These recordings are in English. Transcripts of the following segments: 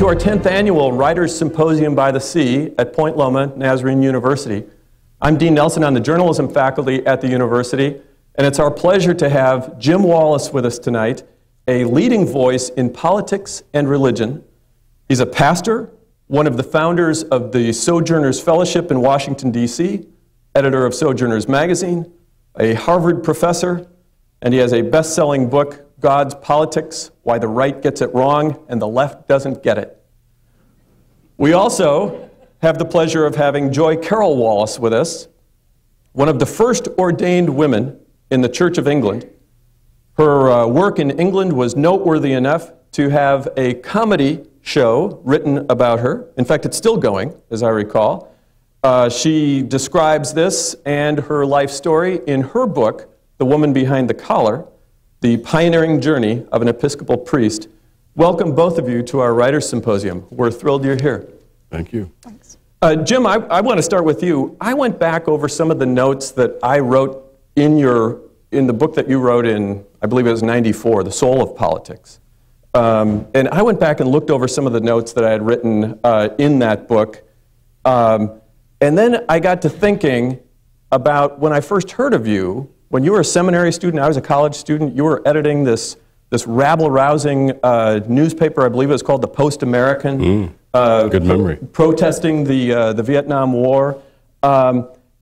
to our 10th annual Writer's Symposium by the Sea at Point Loma Nazarene University. I'm Dean Nelson on the journalism faculty at the university, and it's our pleasure to have Jim Wallis with us tonight, a leading voice in politics and religion. He's a pastor, one of the founders of the Sojourners Fellowship in Washington, D.C., editor of Sojourners Magazine, a Harvard professor, and he has a best-selling book, God's Politics: Why the Right Gets It Wrong and the Left Doesn't Get It. We also have the pleasure of having Joy Carroll Wallis with us, one of the first ordained women in the Church of England. Her work in England was noteworthy enough to have a comedy show written about her. In fact, it's still going, as I recall. She describes this and her life story in her book, The Woman Behind the Collar, The Pioneering Journey of an Episcopal Priest. Welcome both of you to our Writers' Symposium. We're thrilled you're here. Thank you. Thanks. Jim, I want to start with you. I went back over some of the notes that I wrote in the book that you wrote in, I believe it was 94, The Soul of Politics. And I went back and looked over some of the notes that I had written in that book. And then I got to thinking about when I first heard of you, when you were a seminary student, I was a college student, you were editing this rabble-rousing newspaper, I believe it was called The Post-American. Good memory. Protesting the Vietnam War.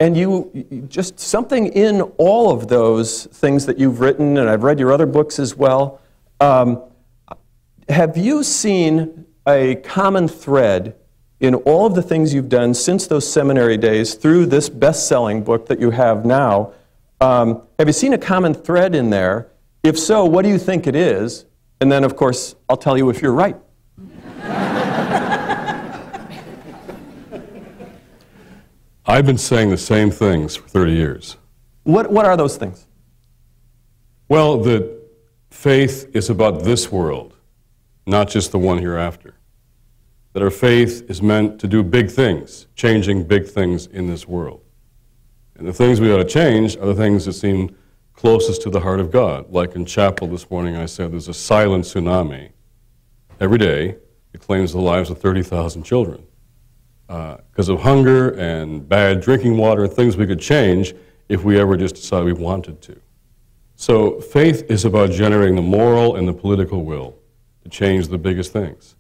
And you, just something in all of those things that you've written, and I've read your other books as well, have you seen a common thread in all of the things you've done since those seminary days through this best-selling book that you have now? Have you seen a common thread in there? If so, what do you think it is? And then, of course, I'll tell you if you're right. I've been saying the same things for 30 years. What are those things? Well, that faith is about this world, not just the one hereafter. That our faith is meant to do big things, changing big things in this world. And the things we ought to change are the things that seem closest to the heart of God. Like in chapel this morning, I said there's a silent tsunami. Every day, it claims the lives of 30,000 children. Because of hunger and bad drinking water, things we could change if we ever just decided we wanted to. So faith is about generating the moral and the political will to change the biggest things.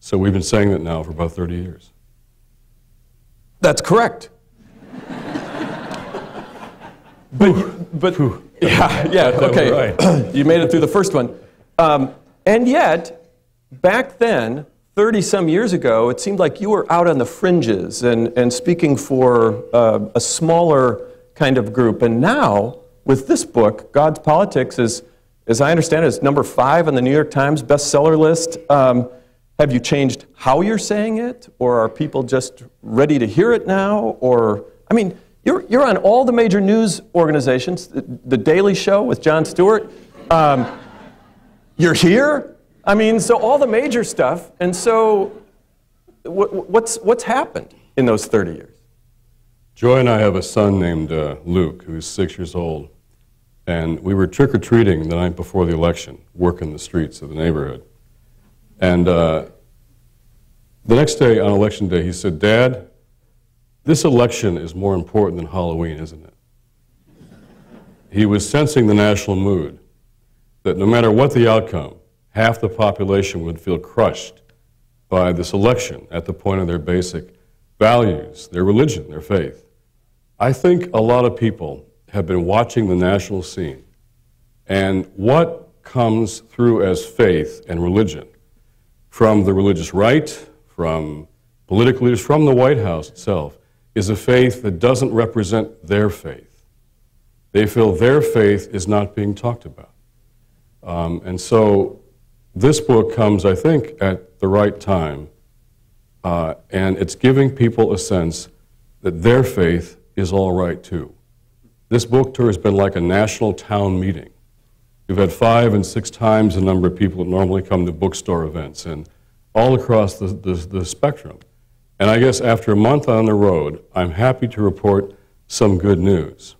So we've been saying that now for about 30 years. That's correct. But yeah, okay, right. You made it through the first one. And yet, back then, 30-some years ago, it seemed like you were out on the fringes and speaking for a smaller kind of group. And now, with this book, God's Politics is, as I understand it, is #5 on the New York Times bestseller list. Have you changed how you're saying it? Or are people just ready to hear it now? Or, I mean, you're on all the major news organizations, The Daily Show with Jon Stewart. You're here? I mean, so all the major stuff, and so what's happened in those 30 years? Joy and I have a son named Luke, who's 6 years old, and we were trick-or-treating the night before the election, working the streets of the neighborhood. And the next day, on election day, he said, "Dad, this election is more important than Halloween, isn't it?" He was sensing the national mood, that no matter what the outcome, half the population would feel crushed by this election at the point of their basic values, their religion, their faith. I think a lot of people have been watching the national scene and what comes through as faith and religion from the religious right, from political leaders, from the White House itself, is a faith that doesn't represent their faith. They feel their faith is not being talked about. And so this book comes, I think, at the right time, and it's giving people a sense that their faith is all right, too. This book tour has been like a national town meeting. We've had 5 and 6 times the number of people that normally come to bookstore events, and all across the spectrum. And I guess after a month on the road, I'm happy to report some good news.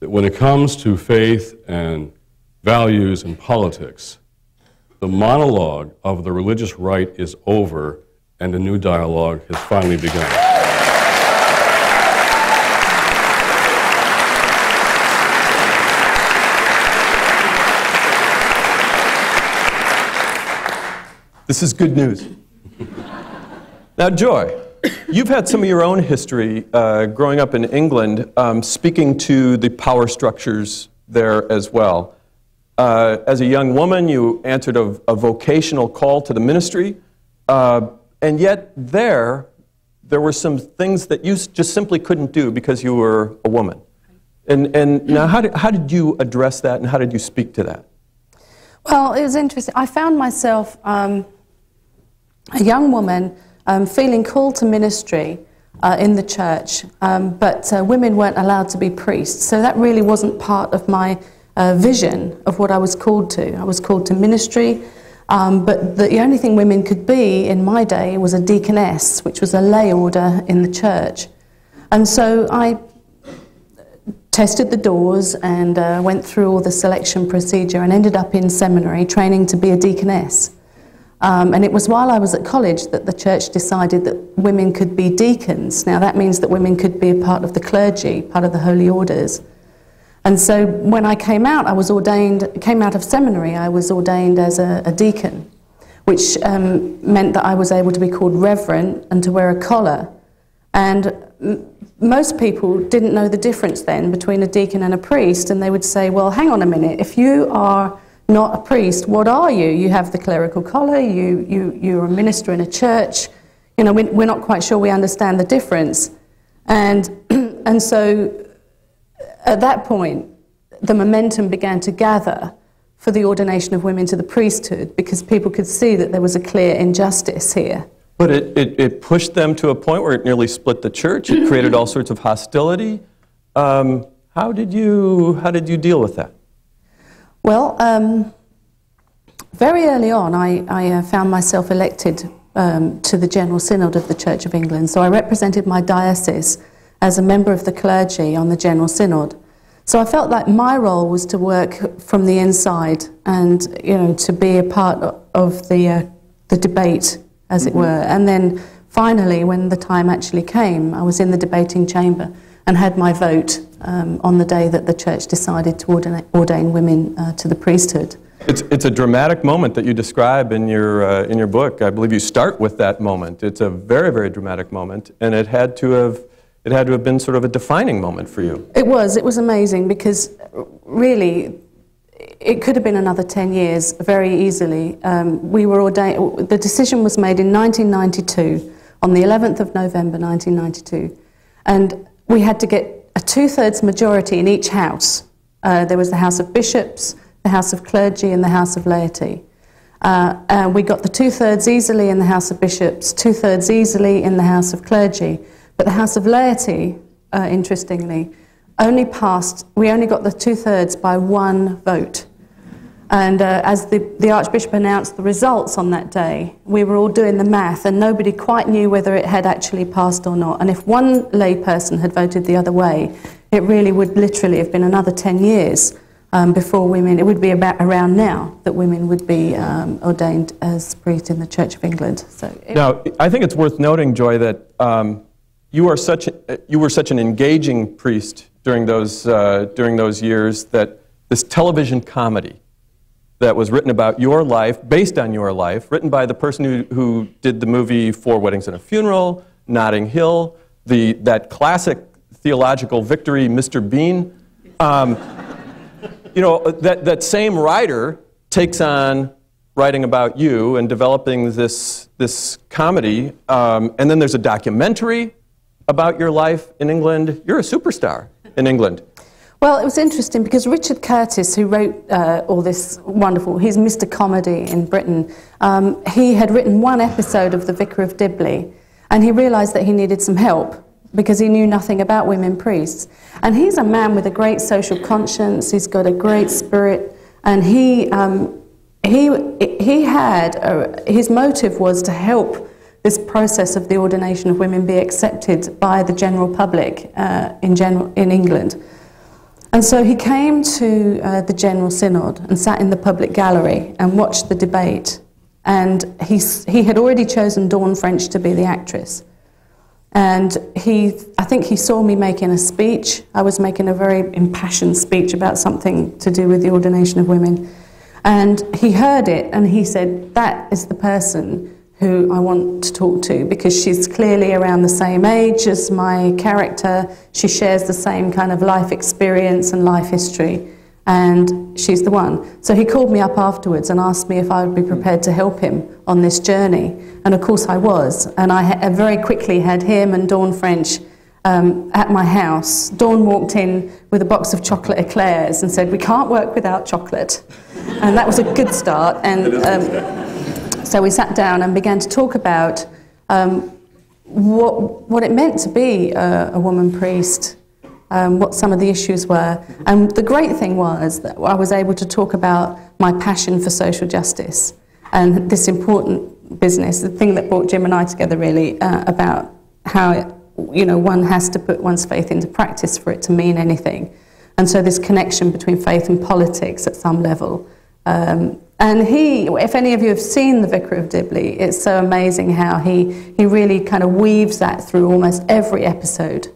That when it comes to faith and values and politics, The monologue of the religious right is over, and a new dialogue has finally begun. This is good news. Now, Joy, you've had some of your own history growing up in England, speaking to the power structures there as well. As a young woman, you answered a vocational call to the ministry, and yet there were some things that you just simply couldn't do because you were a woman. And now, how did you address that, and how did you speak to that? Well, it was interesting. I found myself a young woman feeling called to ministry in the church, but women weren't allowed to be priests, so that really wasn't part of my vision of what I was called to. I was called to ministry, but the only thing women could be in my day was a deaconess, which was a lay order in the church. And so I tested the doors and went through all the selection procedure and ended up in seminary training to be a deaconess. And it was while I was at college that the church decided that women could be deacons. Now that means that women could be a part of the clergy, part of the holy orders. And so when I came out, I was ordained, came out of seminary, I was ordained as a deacon, which meant that I was able to be called reverend and to wear a collar. And most people didn't know the difference then between a deacon and a priest, and they would say, well, hang on a minute, if you are not a priest, what are you? You have the clerical collar, you're a minister in a church. You know, we're not quite sure we understand the difference. And so at that point, the momentum began to gather for the ordination of women to the priesthood, because people could see that there was a clear injustice here. But it pushed them to a point where it nearly split the church. It created all sorts of hostility. How did you deal with that? Well, very early on, I found myself elected to the General Synod of the Church of England. So I represented my diocese as a member of the clergy on the General Synod. So I felt like my role was to work from the inside and, you know, to be a part of the debate, as it were. And then finally, when the time actually came, I was in the debating chamber and had my vote on the day that the church decided to ordain women to the priesthood. It's a dramatic moment that you describe in your book. I believe you start with that moment. It's a very, very dramatic moment, and it had to have been sort of a defining moment for you. It was amazing, because really it could have been another 10 years very easily. We were ordained, the decision was made in 1992, on the 11th of November 1992, and we had to get a 2/3 majority in each house. There was the House of Bishops, the House of Clergy, and the House of Laity. We got the 2/3 easily in the House of Bishops, 2/3 easily in the House of Clergy. But the House of Laity, interestingly, only passed, we only got the 2/3 by one vote. And as the Archbishop announced the results on that day, we were all doing the math, and nobody quite knew whether it had actually passed or not. And if one lay person had voted the other way, it really would literally have been another 10 years before women, it would be about around now that women would be ordained as priests in the Church of England. So now, I think it's worth noting, Joy, that you were such an engaging priest during those years that this television comedy that was written about your life, based on your life, written by the person who did the movie Four Weddings and a Funeral, Notting Hill, that classic theological victory, Mr. Bean. You know, that same writer takes on writing about you and developing this comedy, and then there's a documentary about your life in England. You're a superstar in England. Well, it was interesting because Richard Curtis, who wrote all this wonderful, he's Mr. Comedy in Britain, he had written one episode of The Vicar of Dibley, and he realised that he needed some help because he knew nothing about women priests. And he's a man with a great social conscience, he's got a great spirit, and his motive was to help this process of the ordination of women be accepted by the general public in England. And so he came to the General Synod and sat in the public gallery and watched the debate. And he had already chosen Dawn French to be the actress. And I think he saw me making a speech. I was making a very impassioned speech about something to do with the ordination of women. And he heard it and he said, that is the person who I want to talk to, because she's clearly around the same age as my character. She shares the same kind of life experience and life history, and she's the one. So he called me up afterwards and asked me if I would be prepared to help him on this journey. And of course I was, and I very quickly had him and Dawn French at my house. Dawn walked in with a box of chocolate eclairs and said, we can't work without chocolate. And that was a good start. And so we sat down and began to talk about what it meant to be a woman priest, what some of the issues were. And the great thing was that I was able to talk about my passion for social justice and this important business, the thing that brought Jim and I together really, about how one has to put one's faith into practice for it to mean anything. And so this connection between faith and politics at some level. And he, if any of you have seen The Vicar of Dibley, it's so amazing how he really kind of weaves that through almost every episode.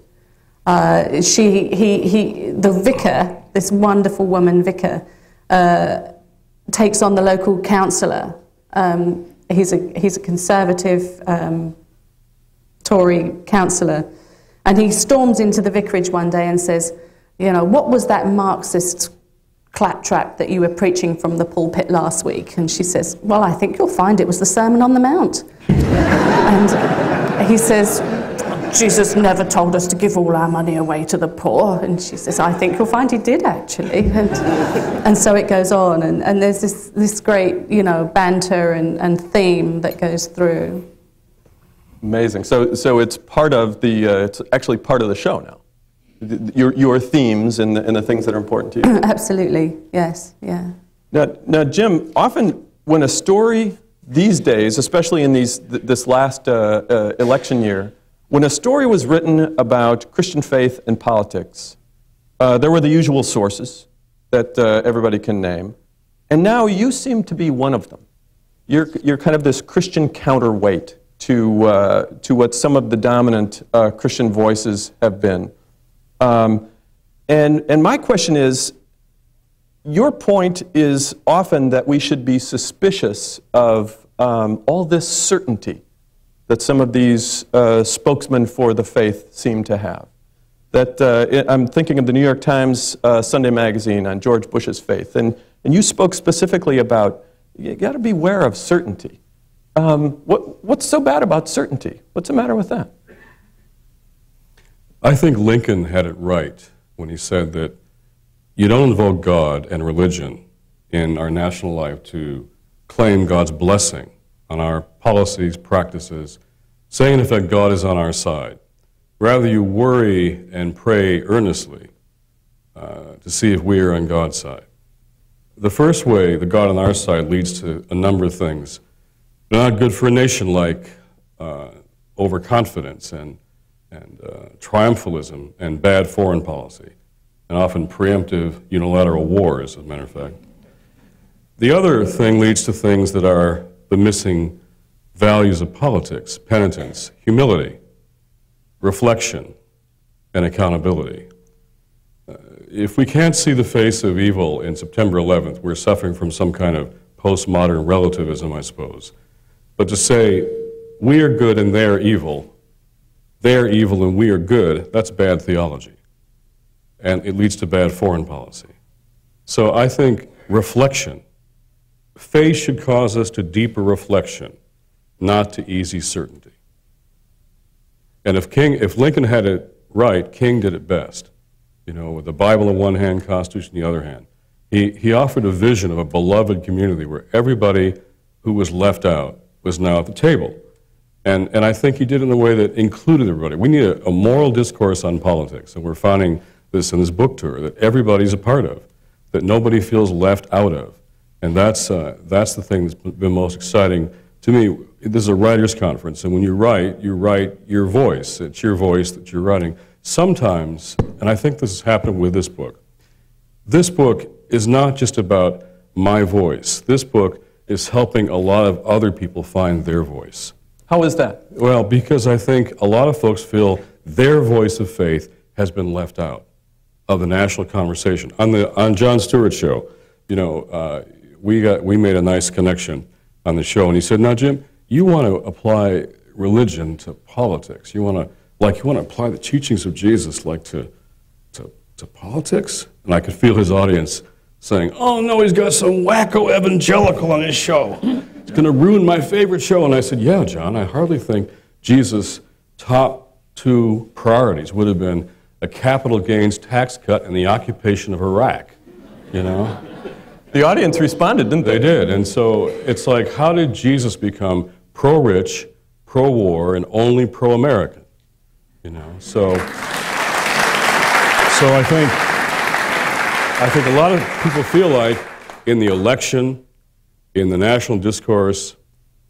The vicar, this wonderful woman vicar, takes on the local councillor. He's a conservative Tory councillor, and he storms into the vicarage one day and says, what was that Marxist claptrap that you were preaching from the pulpit last week? And she says, well, I think you'll find it was the Sermon on the Mount. And he says, Jesus never told us to give all our money away to the poor. And she says, I think you'll find he did, actually. And so it goes on, and there's this great, banter and theme that goes through. Amazing. So it's part of the, it's actually part of the show now. Your themes and the things that are important to you. Absolutely. Yes. Yeah. Now, Jim, often when a story these days, especially in this last election year, when a story was written about Christian faith and politics, there were the usual sources that everybody can name, and now you seem to be one of them. You're kind of this Christian counterweight to what some of the dominant Christian voices have been. And my question is, your point is often that we should be suspicious of all this certainty that some of these spokesmen for the faith seem to have. That I'm thinking of the New York Times Sunday magazine on George Bush's faith, and you spoke specifically about, you got to beware of certainty. What's so bad about certainty? What's the matter with that? I think Lincoln had it right when he said that you don't invoke God and religion in our national life to claim God's blessing on our policies, practices, saying in effect God is on our side. Rather, you worry and pray earnestly to see if we are on God's side. The first way, the God on our side, leads to a number of things. They're not good for a nation, like overconfidence and triumphalism and bad foreign policy, and often preemptive unilateral wars, as a matter of fact. The other thing leads to things that are the missing values of politics: penitence, humility, reflection, and accountability. If we can't see the face of evil in September 11th, we're suffering from some kind of postmodern relativism, I suppose. But to say, we are good and they're evil and we are good, that's bad theology. And it leads to bad foreign policy. So I think reflection, faith should cause us to deeper reflection, not to easy certainty. And if Lincoln had it right, King did it best. With the Bible in one hand, Constitution in the other hand. He offered a vision of a beloved community where everybody who was left out was now at the table. And I think he did it in a way that included everybody. We need a moral discourse on politics, and we're finding this in this book tour, that everybody's a part of, that nobody feels left out of. And that's the thing that's been most exciting to me. This is a writer's conference, and when you write your voice. It's your voice that you're writing. Sometimes, and I think this has happened with this book, This book is not just about my voice. This book is helping a lot of other people find their voice. How is that? Well, because I think a lot of folks feel their voice of faith has been left out of the national conversation. On Jon Stewart's show, you know, we made a nice connection on the show, and he said, "Now, Jim, you want to apply religion to politics. You want to, like, you want to apply the teachings of Jesus, like, to politics?" And I could feel his audience saying, "Oh no, he's got some wacko evangelical on his show. It's going to ruin my favorite show." And I said, "Yeah, John, I hardly think Jesus' top two priorities would have been a capital gains tax cut and the occupation of Iraq, you know?" The audience responded, didn't they? They did. And so it's like, how did Jesus become pro-rich, pro-war, and only pro-American? You know, so I think a lot of people feel like in the election, in the national discourse,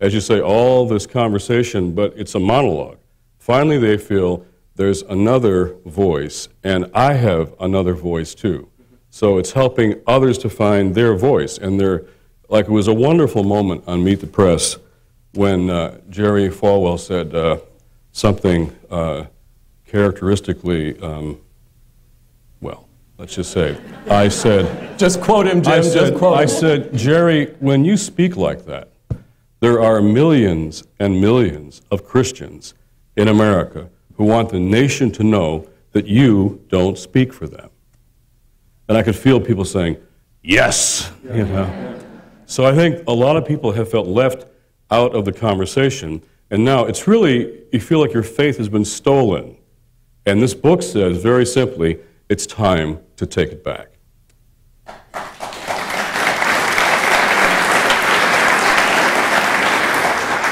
as you say, all this conversation, but it's a monologue. Finally, they feel there's another voice, and I have another voice too. So it's helping others to find their voice, and they're like, it was a wonderful moment on Meet the Press when Jerry Falwell said something characteristically, well, let's just say, I said, just quote him, Jim. I said, "Jerry, when you speak like that, there are millions and millions of Christians in America who want the nation to know that you don't speak for them." And I could feel people saying, "Yes!" You know? So I think a lot of people have felt left out of the conversation, and now it's really, you feel like your faith has been stolen. And this book says, very simply, it's time to take it back.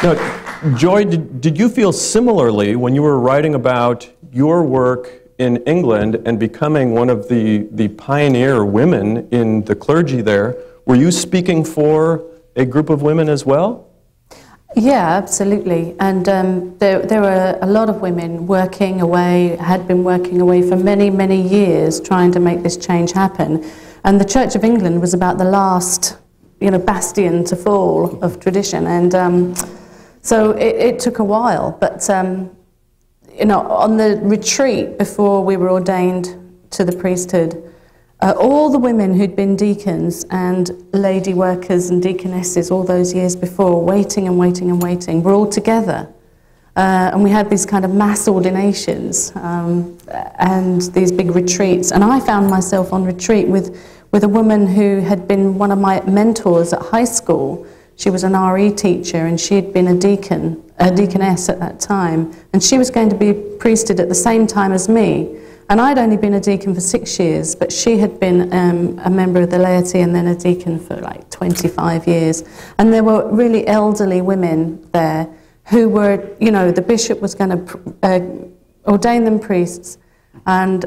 Now, Joy, did you feel similarly when you were writing about your work in England and becoming one of the pioneer women in the clergy there? Were you speaking for a group of women as well? Yeah, absolutely. And there were a lot of women working away, had been working away for many, many years trying to make this change happen. And the Church of England was about the last, you know, bastion to fall of tradition. And so it took a while, but you know, on the retreat before we were ordained to the priesthood, all the women who'd been deacons and lady workers and deaconesses all those years before, waiting and waiting and waiting, were all together. And we had these kind of mass ordinations and these big retreats. And I found myself on retreat with a woman who had been one of my mentors at high school. She was an RE teacher, and she had been a deacon, a deaconess at that time, and she was going to be priested at the same time as me. And I'd only been a deacon for 6 years, but she had been a member of the laity and then a deacon for like 25 years. And there were really elderly women there who were, you know, the bishop was going to ordain them priests, and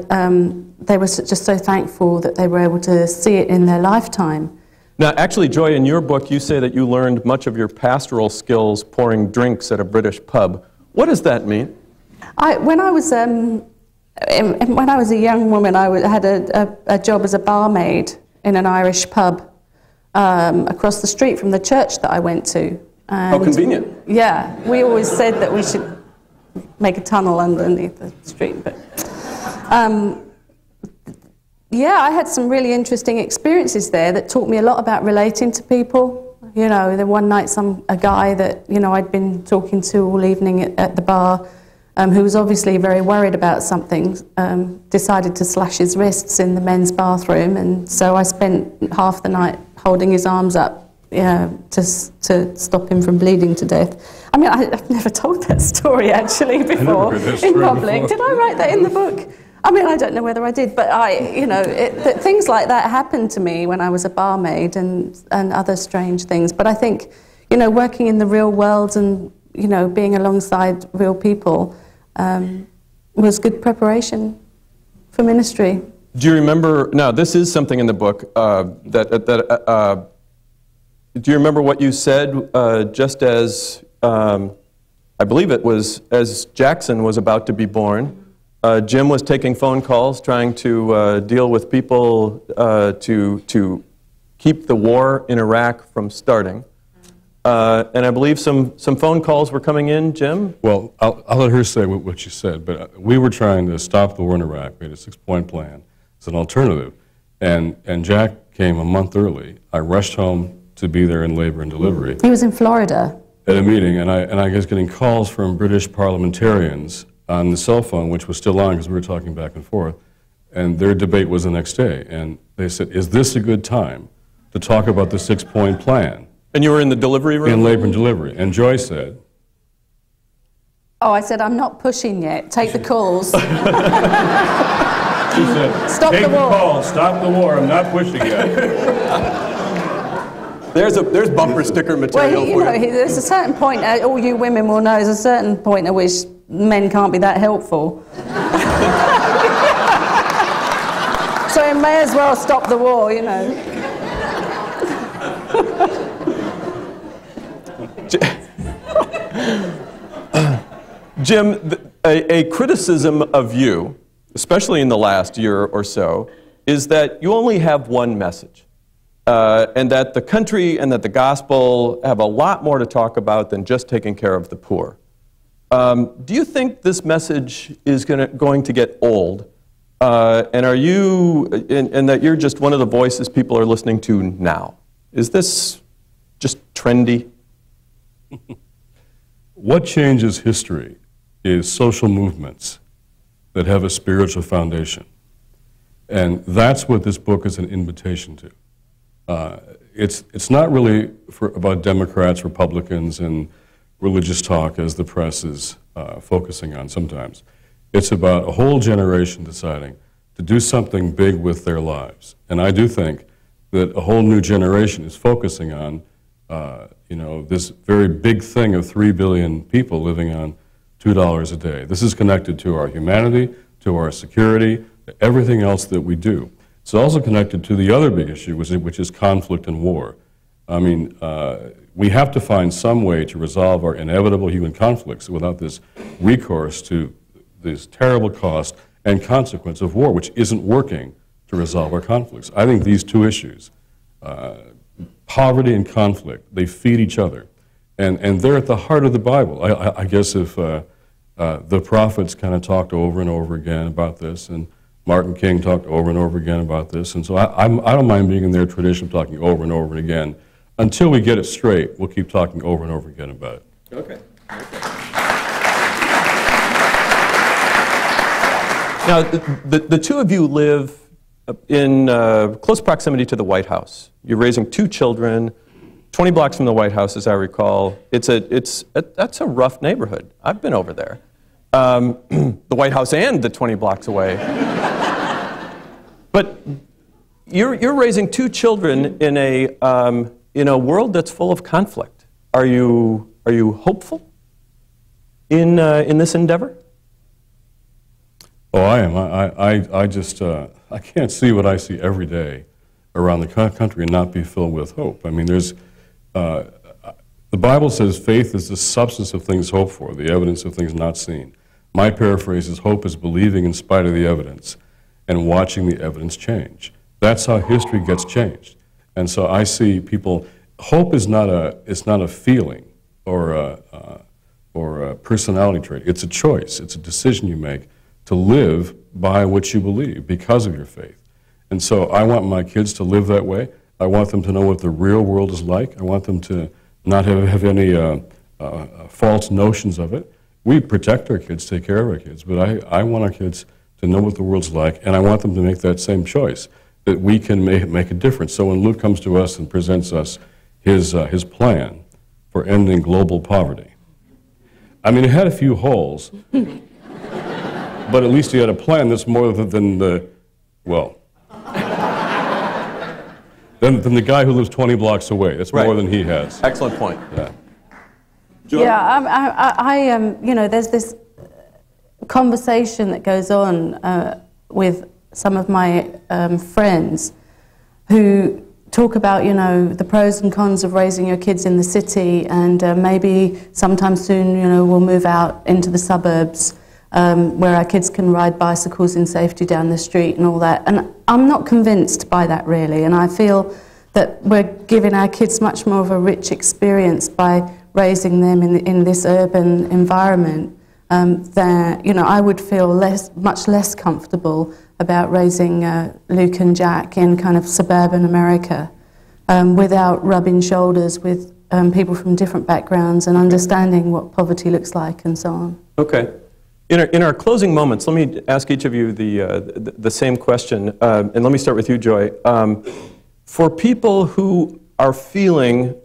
they were just so thankful that they were able to see it in their lifetime. Now, actually, Joy, in your book, you say that you learned much of your pastoral skills pouring drinks at a British pub. What does that mean? When I was a young woman, I had a job as a barmaid in an Irish pub across the street from the church that I went to. How convenient. Yeah, we always said that we should make a tunnel underneath the street, but... yeah, I had some really interesting experiences there that taught me a lot about relating to people. You know, the one night a guy that, you know, I'd been talking to all evening at the bar, who was obviously very worried about something, decided to slash his wrists in the men's bathroom, and so I spent half the night holding his arms up, you know, to stop him from bleeding to death. I mean, I've never told that story actually before in public. Did I write that in the book? I mean, I don't know whether I did, but you know, things like that happened to me when I was a barmaid and other strange things. But I think, you know, working in the real world and, you know, being alongside real people was good preparation for ministry. Do you remember, now this is something in the book, do you remember what you said just as, I believe it was, as Jackson was about to be born? Jim was taking phone calls, trying to deal with people to keep the war in Iraq from starting. And I believe some phone calls were coming in, Jim? Well, I'll let her say what she said, but we were trying to stop the war in Iraq. We had a 6-point plan. It's an alternative. And Jack came a month early. I rushed home to be there in labor and delivery. He was in Florida. At a meeting, and I was getting calls from British parliamentarians on the cell phone, which was still on because we were talking back and forth, and their debate was the next day. And they said, is this a good time to talk about the 6-point plan? And you were in the delivery room? In labor and delivery. And Joy said... Oh, I said, I'm not pushing yet. Take the calls. She said, stop the war. Take the call. Stop the war. I'm not pushing yet. there's bumper sticker material. Well, you know, there's a certain point, all you women will know, there's a certain point at which men can't be that helpful. So you may as well stop the war, you know. Jim, a criticism of you, especially in the last year or so, is that you only have one message, and that the country and that the gospel have a lot more to talk about than just taking care of the poor. Do you think this message is going to get old, and are you, and that you're just one of the voices people are listening to now? Is this just trendy? What changes history is social movements that have a spiritual foundation. And that's what this book is an invitation to. It's not really about Democrats, Republicans, and religious talk as the press is focusing on sometimes. It's about a whole generation deciding to do something big with their lives. And I do think that a whole new generation is focusing on you know, this very big thing of 3 billion people living on $2 a day. This is connected to our humanity, to our security, to everything else that we do. It's also connected to the other big issue, which is conflict and war. I mean, we have to find some way to resolve our inevitable human conflicts without this recourse to this terrible cost and consequence of war, which isn't working to resolve our conflicts. I think these two issues, poverty and conflict, they feed each other. And they're at the heart of the Bible. I guess if the prophets kind of talked over and over again about this, and Martin King talked over and over again about this, and so I don't mind being in their tradition of talking over and over again. Until we get it straight, we'll keep talking over and over again about it. Okay. Now, the two of you live in close proximity to the White House. You're raising 2 children, 20 blocks from the White House, as I recall. That's a rough neighborhood. I've been over there. The White House and the 20 blocks away. But you're raising 2 children in a world that's full of conflict. Are you hopeful in this endeavor? Oh, I am. I just I can't see what I see every day around the country and not be filled with hope. I mean, there's the Bible says faith is the substance of things hoped for, the evidence of things not seen. My paraphrase is hope is believing in spite of the evidence and watching the evidence change. That's how history gets changed. And so I see people. Hope is not a feeling or a personality trait. It's a choice. It's a decision you make to live by what you believe because of your faith. And so I want my kids to live that way. I want them to know what the real world is like. I want them to not have any false notions of it. We protect our kids, take care of our kids, but I want our kids to know what the world's like, and I want them to make that same choice, that we can make a difference. So when Luke comes to us and presents us his plan for ending global poverty, I mean, it had a few holes, but at least he had a plan that's more than the, well, than the guy who lives 20 blocks away. That's right. More than he has. Excellent point. Yeah. Joy? Yeah, you know, there's this conversation that goes on with some of my friends who talk about, you know, the pros and cons of raising your kids in the city, and maybe sometime soon, you know, we'll move out into the suburbs. where our kids can ride bicycles in safety down the street and all that. And I'm not convinced by that, really, and I feel that we're giving our kids much more of a rich experience by raising them in this urban environment. That, you know, I would feel much less comfortable about raising Luke and Jack in kind of suburban America without rubbing shoulders with people from different backgrounds and understanding what poverty looks like and so on. Okay. In our closing moments, let me ask each of you the same question, and let me start with you, Joy. For people who are feeling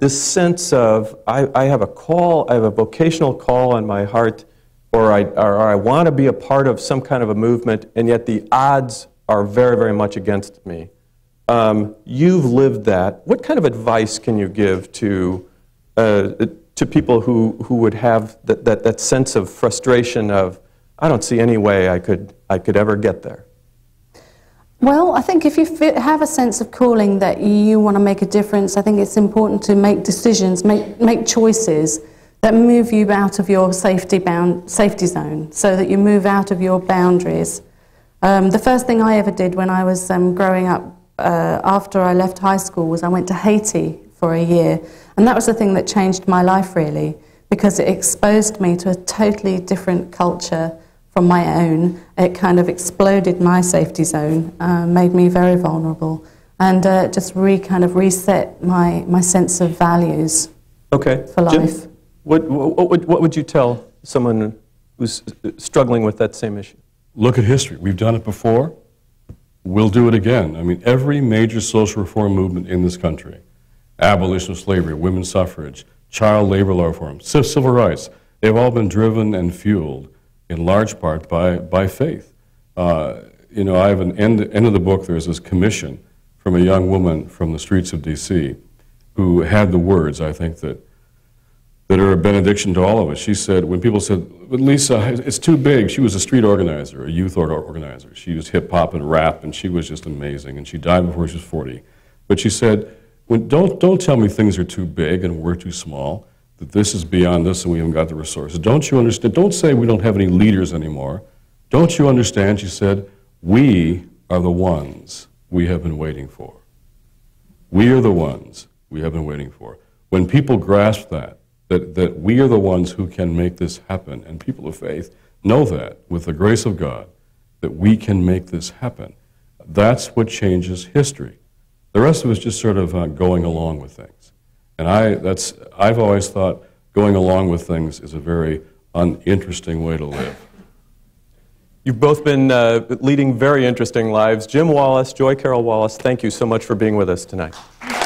this sense of, I have a call, I have a vocational call on my heart, or I want to be a part of some kind of a movement, and yet the odds are very, very much against me. You've lived that. What kind of advice can you give to people who would have that sense of frustration of, I don't see any way I could ever get there? Well, I think if you have a sense of calling that you want to make a difference, I think it's important to make decisions, make choices that move you out of your safety zone, so that you move out of your boundaries. The first thing I ever did when I was growing up, after I left high school, was I went to Haiti for a year, and that was the thing that changed my life, really, because it exposed me to a totally different culture from my own. It kind of exploded my safety zone, made me very vulnerable, and just kind of reset my sense of values. Okay. For life. Jim, what would you tell someone who's struggling with that same issue? Look at history. We've done it before. We'll do it again. I mean, every major social reform movement in this country, abolition of slavery, women's suffrage, child labor law reform, civil rights, they've all been driven and fueled in large part by faith. You know, I have an end of the book, there's this commission from a young woman from the streets of D.C. who had the words, I think, that are a benediction to all of us. She said, when people said, but Lisa, it's too big, she was a street organizer, a youth organizer. She used hip-hop and rap, and she was just amazing, and she died before she was 40. But she said, don't tell me things are too big and we're too small, that this is beyond this and we haven't got the resources. Don't you understand? Don't say we don't have any leaders anymore. Don't you understand, she said, we are the ones we have been waiting for. We are the ones we have been waiting for. When people grasp that we are the ones who can make this happen, and people of faith know that, with the grace of God, that we can make this happen, that's what changes history. The rest of it is just sort of going along with things. And I've always thought going along with things is a very uninteresting way to live. You've both been leading very interesting lives. Jim Wallis, Joy Carroll Wallis, thank you so much for being with us tonight.